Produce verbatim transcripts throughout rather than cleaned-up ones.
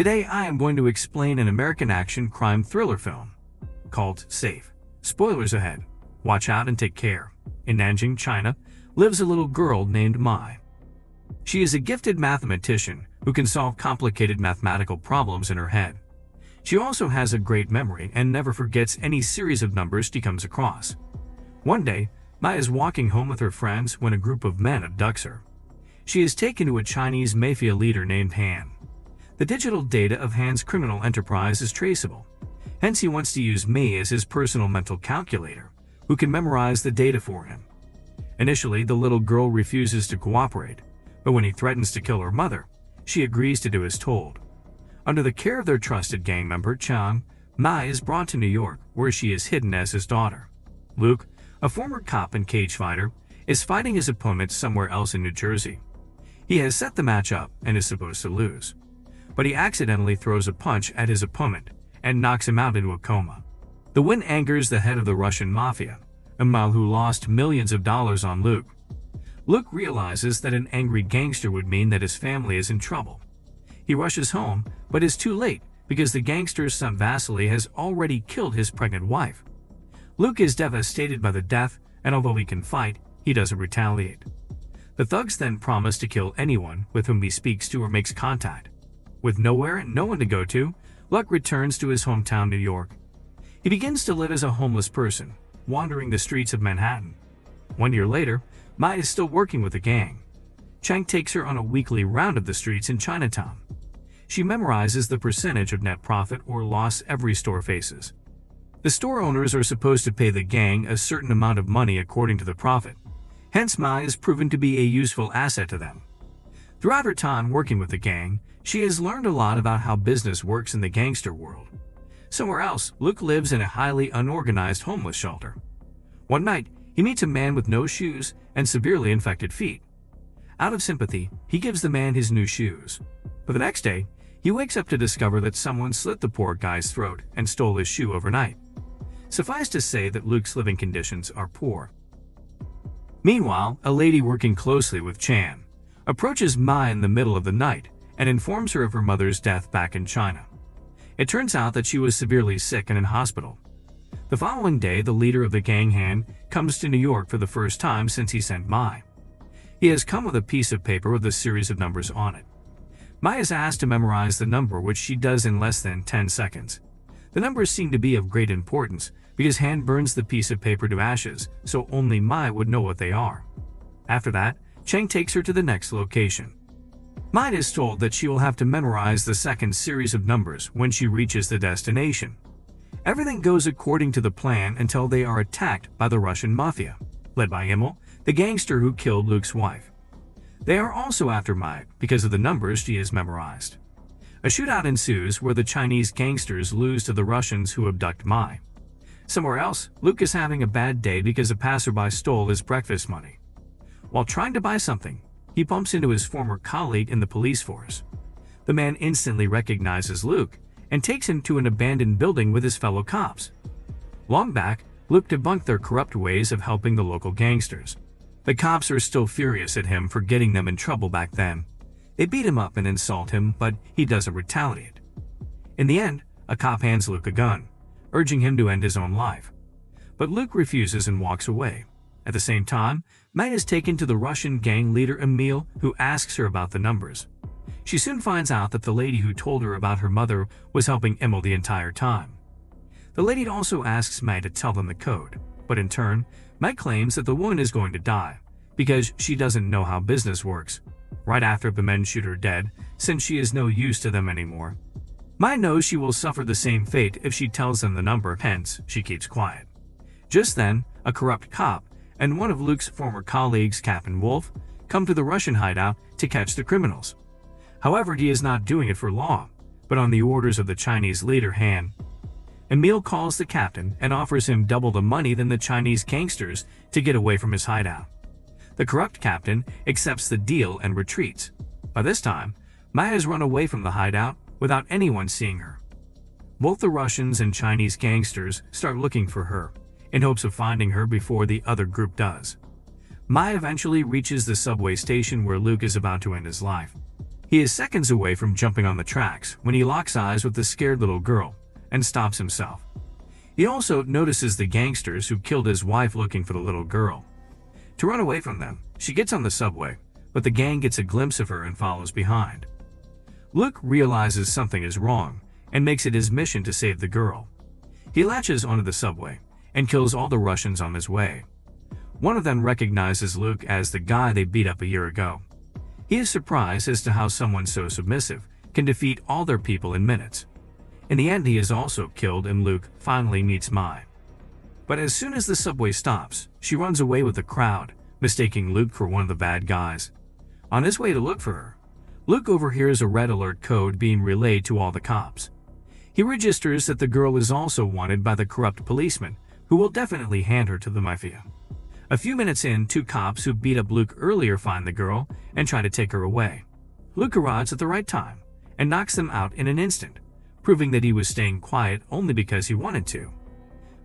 Today I am going to explain an American action crime thriller film called Safe. Spoilers ahead. Watch out and take care. In Nanjing, China, lives a little girl named Mei. She is a gifted mathematician who can solve complicated mathematical problems in her head. She also has a great memory and never forgets any series of numbers she comes across. One day, Mei is walking home with her friends when a group of men abducts her. She is taken to a Chinese mafia leader named Han. The digital data of Han's criminal enterprise is traceable. Hence, he wants to use Mei as his personal mental calculator, who can memorize the data for him. Initially, the little girl refuses to cooperate, but when he threatens to kill her mother, she agrees to do as told. Under the care of their trusted gang member, Chang, Mei is brought to New York, where she is hidden as his daughter. Luke, a former cop and cage fighter, is fighting his opponent somewhere else in New Jersey. He has set the match up and is supposed to lose, but he accidentally throws a punch at his opponent and knocks him out into a coma. The win angers the head of the Russian mafia, Emil, who lost millions of dollars on Luke. Luke realizes that an angry gangster would mean that his family is in trouble. He rushes home, but is too late because the gangster's son Vasily has already killed his pregnant wife. Luke is devastated by the death, and although he can fight, he doesn't retaliate. The thugs then promise to kill anyone with whom he speaks to or makes contact. With nowhere and no one to go to, Luke returns to his hometown, New York. He begins to live as a homeless person, wandering the streets of Manhattan. One year later, Mei is still working with a gang. Chang takes her on a weekly round of the streets in Chinatown. She memorizes the percentage of net profit or loss every store faces. The store owners are supposed to pay the gang a certain amount of money according to the profit. Hence, Mei is proven to be a useful asset to them. Throughout her time working with the gang, she has learned a lot about how business works in the gangster world. Somewhere else, Luke lives in a highly unorganized homeless shelter. One night, he meets a man with no shoes and severely infected feet. Out of sympathy, he gives the man his new shoes. But the next day, he wakes up to discover that someone slit the poor guy's throat and stole his shoe overnight. Suffice to say that Luke's living conditions are poor. Meanwhile, a lady working closely with Chan approaches Mei in the middle of the night and informs her of her mother's death back in China. It turns out that she was severely sick and in hospital. The following day, the leader of the gang Han comes to New York for the first time since he sent Mei. He has come with a piece of paper with a series of numbers on it. Mei is asked to memorize the number, which she does in less than ten seconds. The numbers seem to be of great importance because Han burns the piece of paper to ashes, so only Mei would know what they are. After that, Chang takes her to the next location. Mei is told that she will have to memorize the second series of numbers when she reaches the destination. Everything goes according to the plan until they are attacked by the Russian mafia, led by Emil, the gangster who killed Luke's wife. They are also after Mei because of the numbers she has memorized. A shootout ensues where the Chinese gangsters lose to the Russians who abduct Mei. Somewhere else, Luke is having a bad day because a passerby stole his breakfast money. While trying to buy something, he bumps into his former colleague in the police force. The man instantly recognizes Luke and takes him to an abandoned building with his fellow cops. Long back, Luke debunked their corrupt ways of helping the local gangsters. The cops are still furious at him for getting them in trouble back then. They beat him up and insult him, but he doesn't retaliate. In the end, a cop hands Luke a gun, urging him to end his own life. But Luke refuses and walks away. At the same time, Mei is taken to the Russian gang leader Emil, who asks her about the numbers. She soon finds out that the lady who told her about her mother was helping Emil the entire time. The lady also asks Mei to tell them the code, but in turn, Mei claims that the woman is going to die because she doesn't know how business works, right after the men shoot her dead since she is no use to them anymore. Mei knows she will suffer the same fate if she tells them the number, hence she keeps quiet. Just then, a corrupt cop and one of Luke's former colleagues, Captain Wolf, come to the Russian hideout to catch the criminals. However, he is not doing it for law, but on the orders of the Chinese leader Han. Emil calls the captain and offers him double the money than the Chinese gangsters to get away from his hideout. The corrupt captain accepts the deal and retreats. By this time, Mei has run away from the hideout without anyone seeing her. Both the Russians and Chinese gangsters start looking for her, in hopes of finding her before the other group does. Mei eventually reaches the subway station where Luke is about to end his life. He is seconds away from jumping on the tracks when he locks eyes with the scared little girl and stops himself. He also notices the gangsters who killed his wife looking for the little girl. To run away from them, she gets on the subway, but the gang gets a glimpse of her and follows behind. Luke realizes something is wrong and makes it his mission to save the girl. He latches onto the subway and kills all the Russians on his way. One of them recognizes Luke as the guy they beat up a year ago. He is surprised as to how someone so submissive can defeat all their people in minutes. In the end, he is also killed and Luke finally meets Mei. But as soon as the subway stops, she runs away with the crowd, mistaking Luke for one of the bad guys. On his way to look for her, Luke overhears a red alert code being relayed to all the cops. He registers that the girl is also wanted by the corrupt policeman, who will definitely hand her to the mafia. A few minutes in, two cops who beat up Luke earlier find the girl and try to take her away. Luke arrives at the right time and knocks them out in an instant, proving that he was staying quiet only because he wanted to.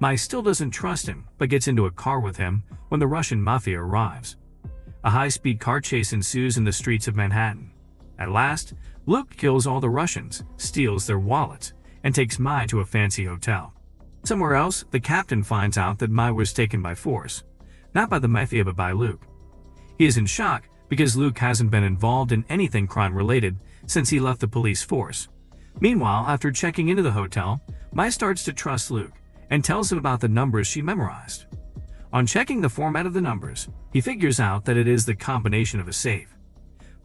Mei still doesn't trust him but gets into a car with him when the Russian mafia arrives. A high-speed car chase ensues in the streets of Manhattan. At last, Luke kills all the Russians, steals their wallets, and takes Mei to a fancy hotel. Somewhere else, the captain finds out that Mei was taken by force, not by the mafia but by Luke. He is in shock because Luke hasn't been involved in anything crime-related since he left the police force. Meanwhile, after checking into the hotel, Mei starts to trust Luke and tells him about the numbers she memorized. On checking the format of the numbers, he figures out that it is the combination of a safe.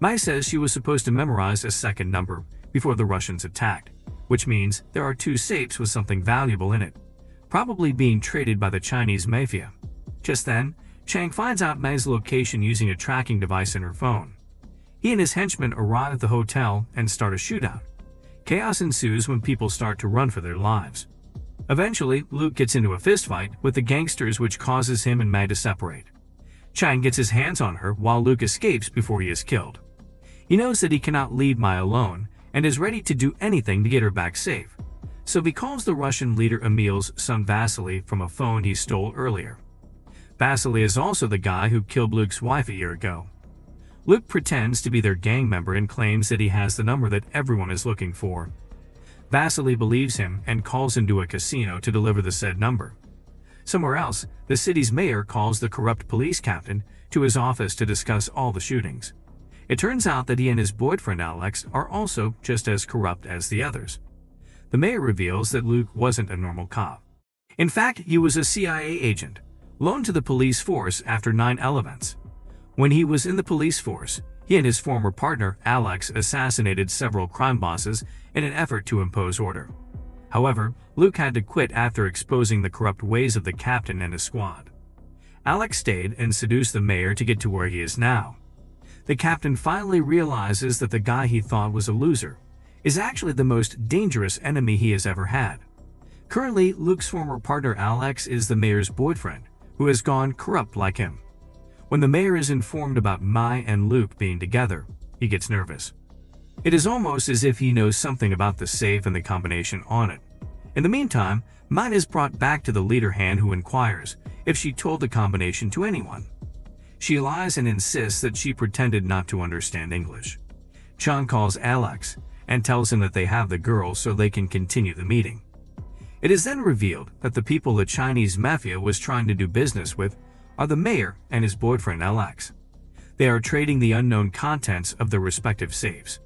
Mei says she was supposed to memorize a second number before the Russians attacked, which means there are two safes with something valuable in it, probably being traded by the Chinese mafia. Just then, Chang finds out Mei's location using a tracking device in her phone. He and his henchmen arrive at the hotel and start a shootout. Chaos ensues when people start to run for their lives. Eventually, Luke gets into a fistfight with the gangsters, which causes him and Mei to separate. Chang gets his hands on her while Luke escapes before he is killed. He knows that he cannot leave Mei alone and is ready to do anything to get her back safe, so he calls the Russian leader Emil's son Vasily from a phone he stole earlier. Vasily is also the guy who killed Luke's wife a year ago. Luke pretends to be their gang member and claims that he has the number that everyone is looking for. Vasily believes him and calls him to a casino to deliver the said number. Somewhere else, the city's mayor calls the corrupt police captain to his office to discuss all the shootings. It turns out that he and his boyfriend Alex are also just as corrupt as the others. The mayor reveals that Luke wasn't a normal cop. In fact, he was a C I A agent, loaned to the police force after nine eleven. When he was in the police force, he and his former partner Alex assassinated several crime bosses in an effort to impose order. However, Luke had to quit after exposing the corrupt ways of the captain and his squad. Alex stayed and seduced the mayor to get to where he is now. The captain finally realizes that the guy he thought was a loser is actually the most dangerous enemy he has ever had. Currently, Luke's former partner Alex is the mayor's boyfriend, who has gone corrupt like him. When the mayor is informed about Mei and Luke being together, he gets nervous. It is almost as if he knows something about the safe and the combination on it. In the meantime, Mei is brought back to the leader Han, who inquires if she told the combination to anyone. She lies and insists that she pretended not to understand English. Chang calls Alex and tells him that they have the girl so they can continue the meeting. It is then revealed that the people the Chinese mafia was trying to do business with are the mayor and his boyfriend Alex. They are trading the unknown contents of their respective safes.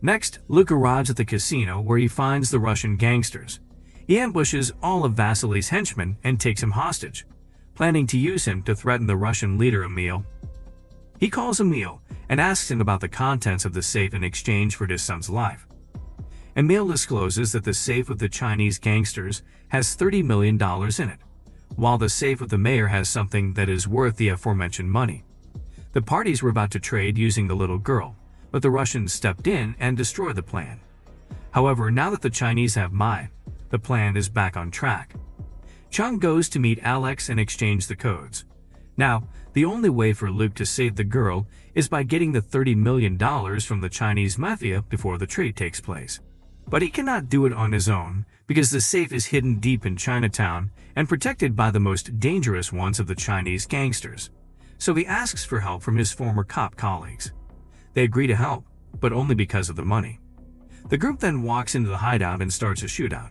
Next, Luke arrives at the casino where he finds the Russian gangsters. He ambushes all of Vasily's henchmen and takes him hostage, planning to use him to threaten the Russian leader Emil. He calls Emil and asks him about the contents of the safe in exchange for his son's life. Emil discloses that the safe with the Chinese gangsters has thirty million dollars in it, while the safe with the mayor has something that is worth the aforementioned money. The parties were about to trade using the little girl, but the Russians stepped in and destroyed the plan. However, now that the Chinese have Mei, the plan is back on track. Chang goes to meet Alex and exchange the codes. Now, the only way for Luke to save the girl is by getting the thirty million dollars from the Chinese mafia before the trade takes place. But he cannot do it on his own because the safe is hidden deep in Chinatown and protected by the most dangerous ones of the Chinese gangsters. So he asks for help from his former cop colleagues. They agree to help, but only because of the money. The group then walks into the hideout and starts a shootout.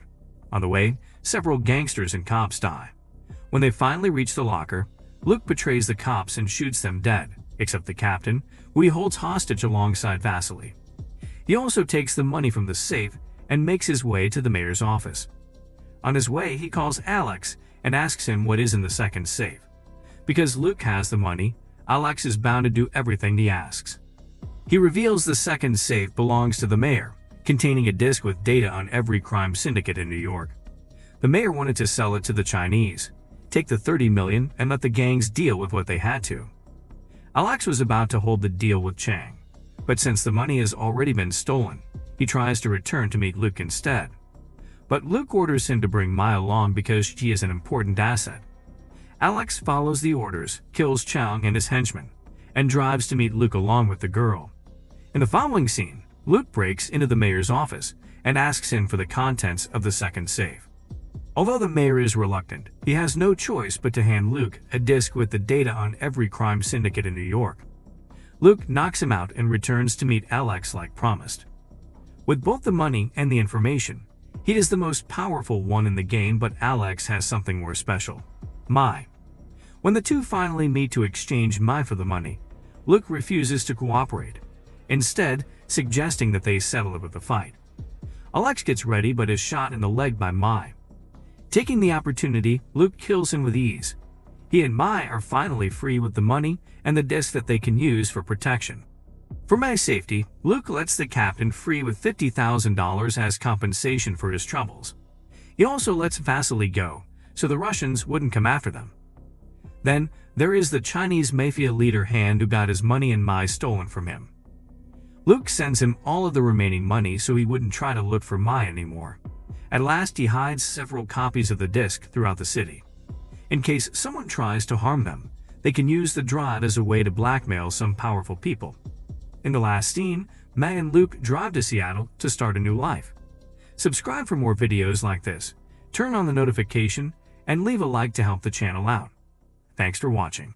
On the way, several gangsters and cops die. When they finally reach the locker, Luke betrays the cops and shoots them dead, except the captain, who he holds hostage alongside Vasily. He also takes the money from the safe and makes his way to the mayor's office. On his way, he calls Alex and asks him what is in the second safe. Because Luke has the money, Alex is bound to do everything he asks. He reveals the second safe belongs to the mayor, containing a disc with data on every crime syndicate in New York. The mayor wanted to sell it to the Chinese, take the thirty million dollars and let the gangs deal with what they had to. Alex was about to hold the deal with Chang, but since the money has already been stolen, he tries to return to meet Luke instead. But Luke orders him to bring Mei along because she is an important asset. Alex follows the orders, kills Chang and his henchmen, and drives to meet Luke along with the girl. In the following scene, Luke breaks into the mayor's office and asks him for the contents of the second safe. Although the mayor is reluctant, he has no choice but to hand Luke a disc with the data on every crime syndicate in New York. Luke knocks him out and returns to meet Alex like promised. With both the money and the information, he is the most powerful one in the game, but Alex has something more special: Mei. When the two finally meet to exchange Mei for the money, Luke refuses to cooperate, instead suggesting that they settle it with a fight. Alex gets ready but is shot in the leg by Mei. Taking the opportunity, Luke kills him with ease. He and Mei are finally free with the money and the disc that they can use for protection. For Mei's safety, Luke lets the captain free with fifty thousand dollars as compensation for his troubles. He also lets Vasily go, so the Russians wouldn't come after them. Then, there is the Chinese mafia leader Han, who got his money and Mei stolen from him. Luke sends him all of the remaining money so he wouldn't try to look for Mei anymore. At last, he hides several copies of the disc throughout the city. In case someone tries to harm them, they can use the drive as a way to blackmail some powerful people. In the last scene, Mei and Luke drive to Seattle to start a new life. Subscribe for more videos like this, turn on the notification, and leave a like to help the channel out. Thanks for watching.